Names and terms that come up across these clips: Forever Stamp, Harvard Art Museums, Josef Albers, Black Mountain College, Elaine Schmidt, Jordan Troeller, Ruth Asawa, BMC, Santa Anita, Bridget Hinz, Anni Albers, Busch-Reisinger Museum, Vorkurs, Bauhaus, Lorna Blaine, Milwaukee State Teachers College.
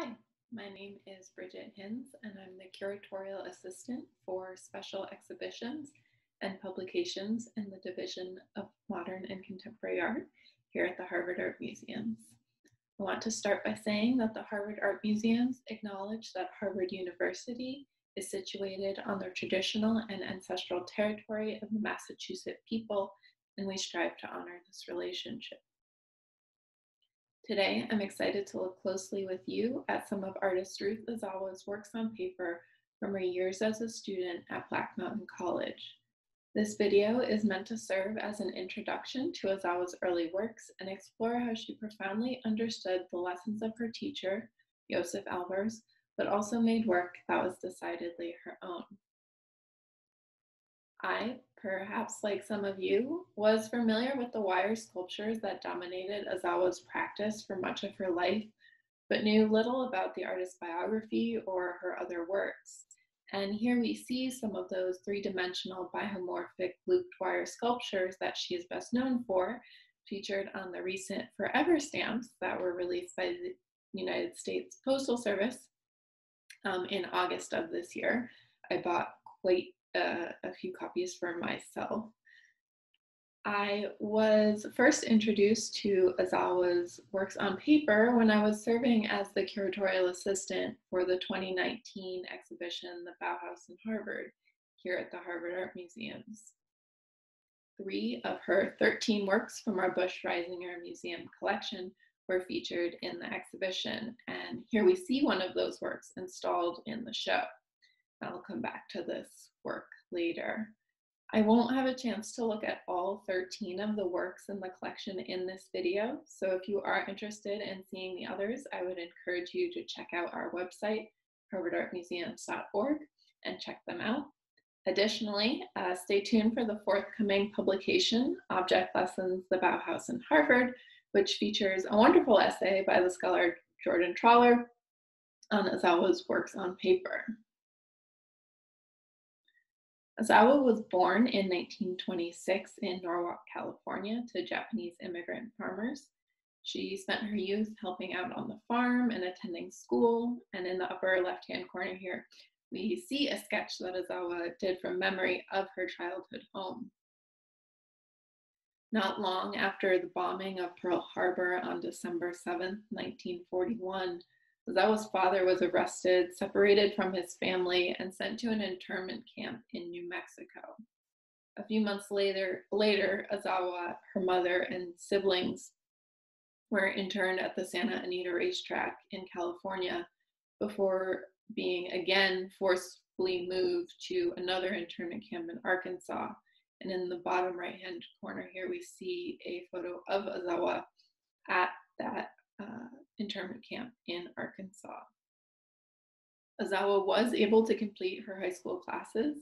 Hi, my name is Bridget Hinz, and I'm the curatorial assistant for special exhibitions and publications in the Division of Modern and Contemporary Art here at the Harvard Art Museums. I want to start by saying that the Harvard Art Museums acknowledge that Harvard University is situated on the traditional and ancestral territory of the Massachusetts people, and we strive to honor this relationship. Today, I'm excited to look closely with you at some of artist Ruth Asawa's works on paper from her years as a student at Black Mountain College. This video is meant to serve as an introduction to Asawa's early works and explore how she profoundly understood the lessons of her teacher, Josef Albers, but also made work that was decidedly her own. I, perhaps like some of you, was familiar with the wire sculptures that dominated Asawa's practice for much of her life, but knew little about the artist's biography or her other works. And here we see some of those three-dimensional biomorphic looped wire sculptures that she is best known for, featured on the recent Forever stamps that were released by the United States Postal Service in August of this year. I bought quite a few copies for myself. I was first introduced to Asawa's works on paper when I was serving as the curatorial assistant for the 2019 exhibition, The Bauhaus and Harvard, here at the Harvard Art Museums. Three of her 13 works from our Busch-Reisinger Museum collection were featured in the exhibition, and here we see one of those works installed in the show. I'll come back to this work later. I won't have a chance to look at all 13 of the works in the collection in this video, so if you are interested in seeing the others, I would encourage you to check out our website, harvardartmuseums.org, and check them out. Additionally, stay tuned for the forthcoming publication, Object Lessons: The Bauhaus and Harvard, which features a wonderful essay by the scholar Jordan Troeller on Asawa's works on paper. Asawa was born in 1926 in Norwalk, California, to Japanese immigrant farmers. She spent her youth helping out on the farm and attending school, and in the upper left-hand corner here, we see a sketch that Asawa did from memory of her childhood home. Not long after the bombing of Pearl Harbor on December 7th, 1941, Asawa's father was arrested, separated from his family, and sent to an internment camp in New Mexico. A few months later, Asawa, her mother, and siblings were interned at the Santa Anita racetrack in California before being again forcefully moved to another internment camp in Arkansas. And in the bottom right-hand corner here, we see a photo of Asawa at that internment camp in Arkansas. Asawa was able to complete her high school classes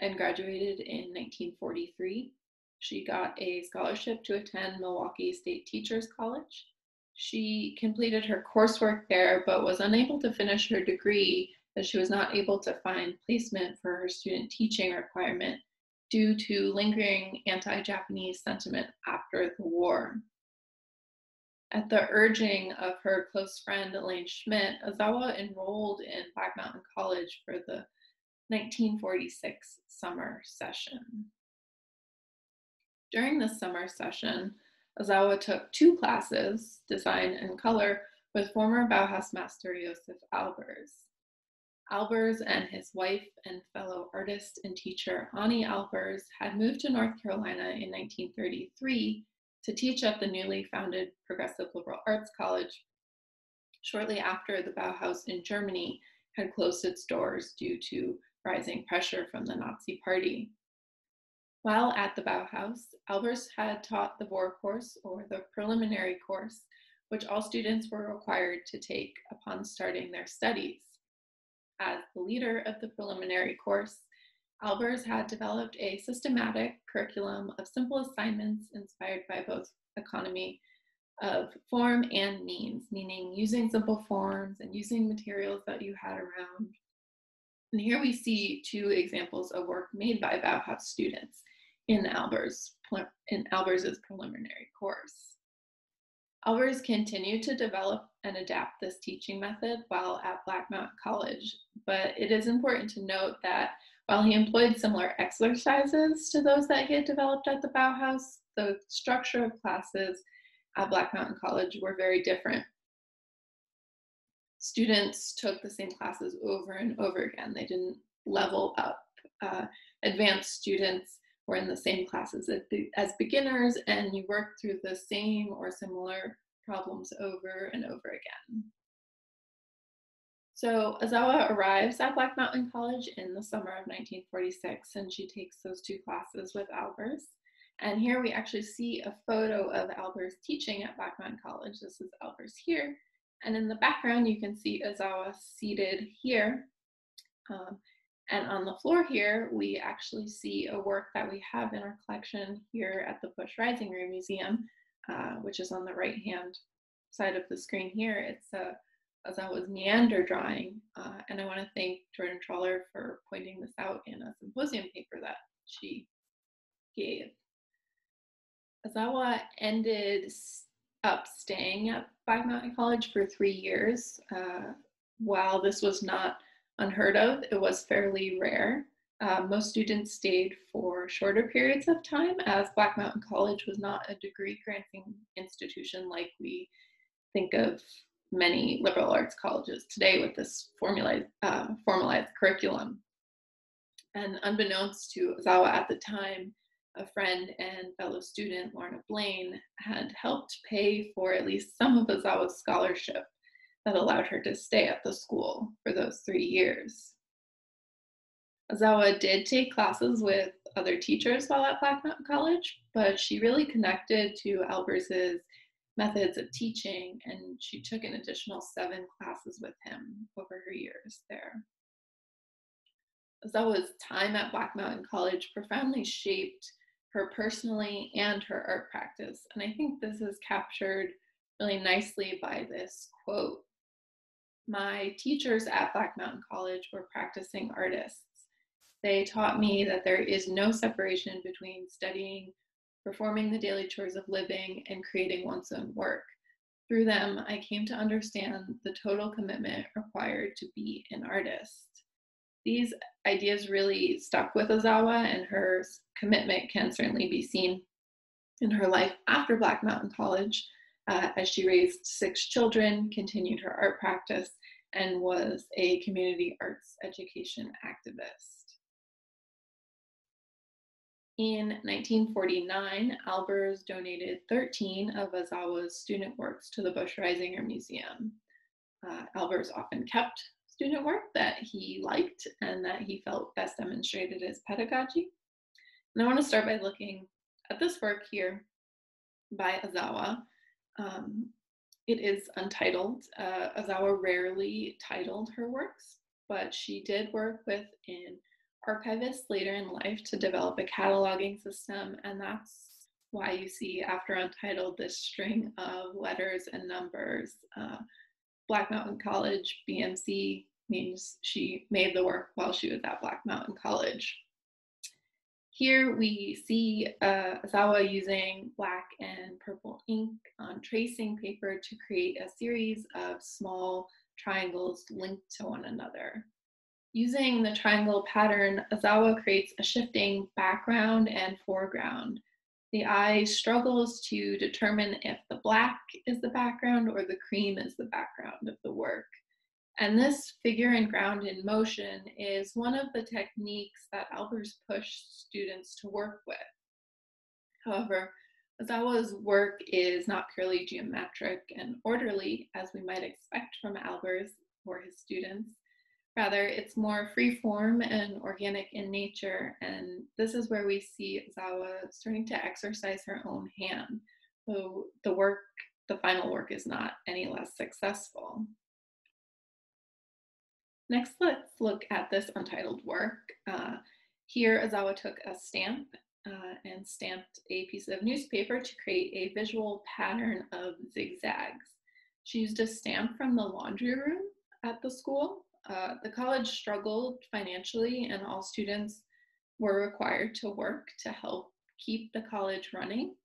and graduated in 1943. She got a scholarship to attend Milwaukee State Teachers College. She completed her coursework there, but was unable to finish her degree as she was not able to find placement for her student teaching requirement due to lingering anti-Japanese sentiment after the war. At the urging of her close friend, Elaine Schmidt, Asawa enrolled in Black Mountain College for the 1946 summer session. During the summer session, Asawa took two classes, design and color, with former Bauhaus master Josef Albers. Albers and his wife and fellow artist and teacher Anni Albers had moved to North Carolina in 1933 to teach at the newly founded Progressive Liberal Arts College shortly after the Bauhaus in Germany had closed its doors due to rising pressure from the Nazi Party. While at the Bauhaus, Albers had taught the Vorkurs, or the preliminary course, which all students were required to take upon starting their studies. As the leader of the preliminary course, Albers had developed a systematic curriculum of simple assignments inspired by both economy of form and means, meaning using simple forms and using materials that you had around. And here we see two examples of work made by Bauhaus students in Albers's preliminary course. Albers continued to develop and adapt this teaching method while at Black Mountain College, but it is important to note that while he employed similar exercises to those that he had developed at the Bauhaus, the structure of classes at Black Mountain College were very different. Students took the same classes over and over again. They didn't level up. Advanced students were in the same classes as beginners, and you worked through the same or similar problems over and over again. So Asawa arrives at Black Mountain College in the summer of 1946, and she takes those two classes with Albers. And here we actually see a photo of Albers teaching at Black Mountain College. This is Albers here. And in the background, you can see Asawa seated here. And on the floor here, we actually see a work that we have in our collection here at the Busch-Reisinger Museum, which is on the right-hand side of the screen here. It's Asawa's meander drawing. And I want to thank Jordan Troeller for pointing this out in a symposium paper that she gave. Asawa ended up staying at Black Mountain College for 3 years. While this was not unheard of, it was fairly rare. Most students stayed for shorter periods of time, as Black Mountain College was not a degree-granting institution like we think of many liberal arts colleges today with this formalized curriculum. And unbeknownst to Asawa at the time, a friend and fellow student, Lorna Blaine, had helped pay for at least some of Asawa's scholarship that allowed her to stay at the school for those 3 years. Asawa did take classes with other teachers while at Black Mountain College, but she really connected to Albers's methods of teaching, and she took an additional 7 classes with him over her years there. Asawa's time at Black Mountain College profoundly shaped her personally and her art practice. And I think this is captured really nicely by this quote. "My teachers at Black Mountain College were practicing artists. They taught me that there is no separation between studying, performing the daily chores of living, and creating one's own work. Through them, I came to understand the total commitment required to be an artist." These ideas really stuck with Asawa, and her commitment can certainly be seen in her life after Black Mountain College, as she raised 6 children, continued her art practice, and was a community arts education activist. In 1949, Albers donated 13 of Asawa's student works to the Busch-Reisinger Museum. Albers often kept student work that he liked and that he felt best demonstrated as pedagogy. And I want to start by looking at this work here by Asawa. It is untitled. Asawa rarely titled her works, but she did work with an archivist later in life to develop a cataloging system, and that's why you see after untitled this string of letters and numbers. Black Mountain College, BMC, means she made the work while she was at Black Mountain College. Here we see Asawa using black and purple ink on tracing paper to create a series of small triangles linked to one another. Using the triangle pattern, Asawa creates a shifting background and foreground. The eye struggles to determine if the black is the background or the cream is the background of the work. And this figure and ground in motion is one of the techniques that Albers pushed students to work with. However, Asawa's work is not purely geometric and orderly, as we might expect from Albers or his students. Rather, it's more freeform and organic in nature, and this is where we see Asawa starting to exercise her own hand, so the final work is not any less successful. Next, let's look at this untitled work. Here, Asawa took a stamp and stamped a piece of newspaper to create a visual pattern of zigzags. She used a stamp from the laundry room at the school. The college struggled financially, and all students were required to work to help keep the college running.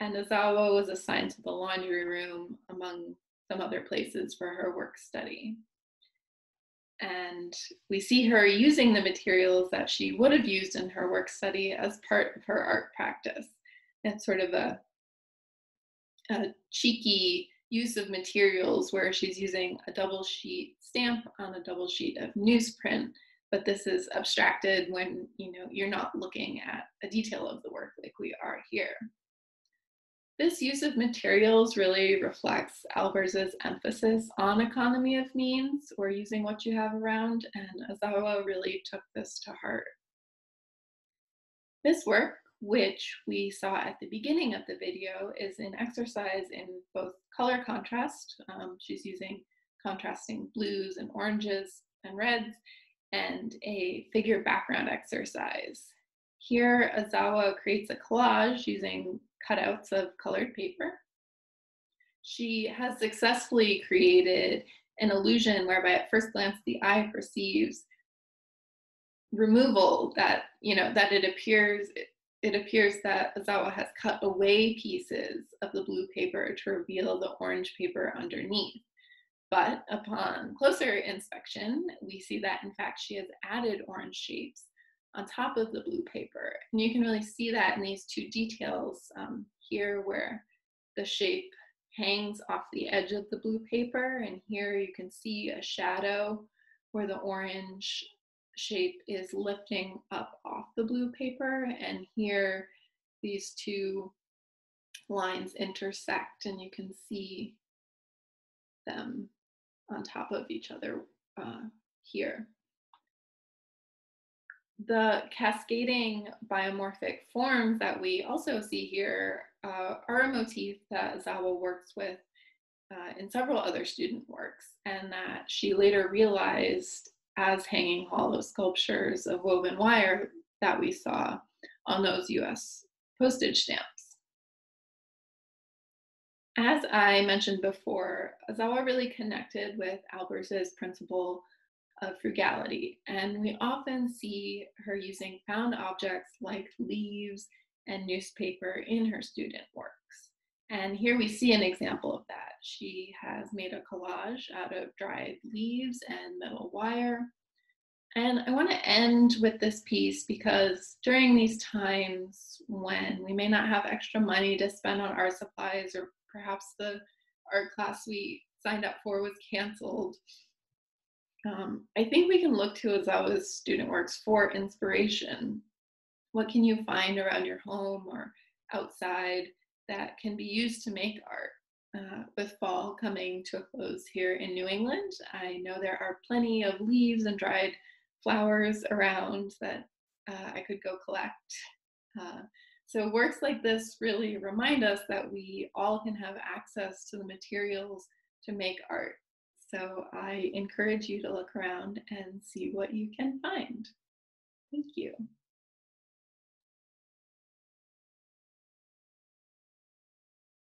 and Asawa was assigned to the laundry room among some other places for her work study. And we see her using the materials that she would have used in her work study as part of her art practice. That's sort of a cheeky use of materials where she's using a double sheet stamp on a double sheet of newsprint, but this is abstracted when, you know, you're not looking at a detail of the work like we are here. This use of materials really reflects Albers's emphasis on economy of means, or using what you have around, and Asawa really took this to heart. This work, which we saw at the beginning of the video, is an exercise in both color contrast. She's using contrasting blues and oranges and reds, and a figure background exercise. Here, Asawa creates a collage using cutouts of colored paper. She has successfully created an illusion whereby at first glance the eye perceives removal, that, you know, that it appears that Asawa has cut away pieces of the blue paper to reveal the orange paper underneath. But upon closer inspection, we see that in fact she has added orange shapes on top of the blue paper. And you can really see that in these two details here, where the shape hangs off the edge of the blue paper. And here you can see a shadow where the orange shape is lifting up off the blue paper. And here these two lines intersect and you can see them on top of each other here. The cascading biomorphic forms that we also see here are a motif that Asawa works with in several other student works, and that she later realized as hanging hollow sculptures of woven wire that we saw on those US postage stamps. As I mentioned before, Asawa really connected with Albers's principle of frugality, and we often see her using found objects like leaves and newspaper in her student works. And here we see an example of that. She has made a collage out of dried leaves and metal wire. And I want to end with this piece because during these times when we may not have extra money to spend on art supplies, or perhaps the art class we signed up for was canceled, I think we can look to Asawa's student works for inspiration. What can you find around your home or outside that can be used to make art? With fall coming to a close here in New England, I know there are plenty of leaves and dried flowers around that I could go collect. So works like this really remind us that we all can have access to the materials to make art. So I encourage you to look around and see what you can find. Thank you.